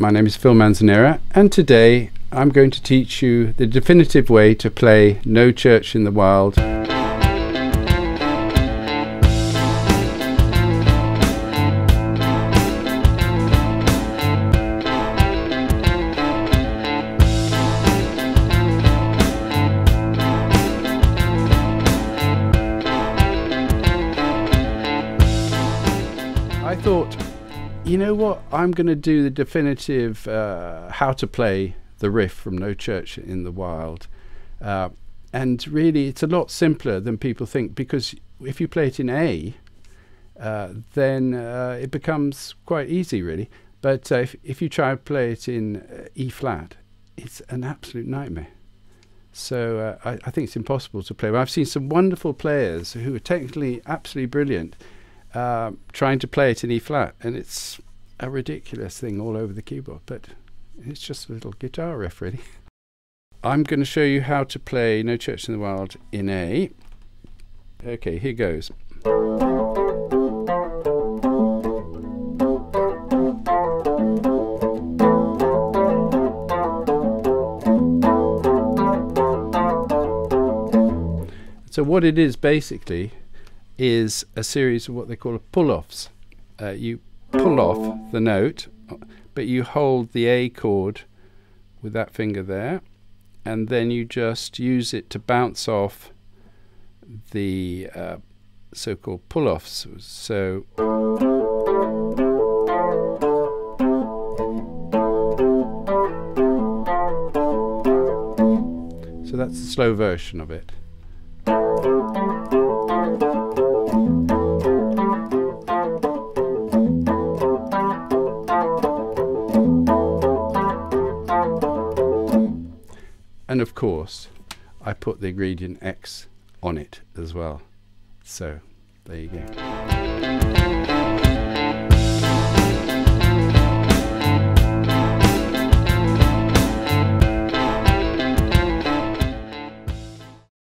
My name is Phil Manzanera, and today I'm going to teach you the definitive way to play No Church in the Wild. I thought, you know what, I'm going to do the definitive how to play the riff from No Church in the Wild. And really, it's a lot simpler than people think, because if you play it in A, then it becomes quite easy, really. But if you try and play it in E flat, it's an absolute nightmare. So I think it's impossible to play. But I've seen some wonderful players who are technically absolutely brilliant, trying to play it in E flat, and it's a ridiculous thing all over the keyboard, but it's just a little guitar riff, really. I'm going to show you how to play No Church in the Wild in A. Okay, here goes. So what it is basically is a series of what they call pull-offs. You pull off the note, but you hold the A chord with that finger there, and then you just use it to bounce off the so-called pull-offs. So that's the slow version of it. And of course, I put the ingredient X on it as well. So there you go.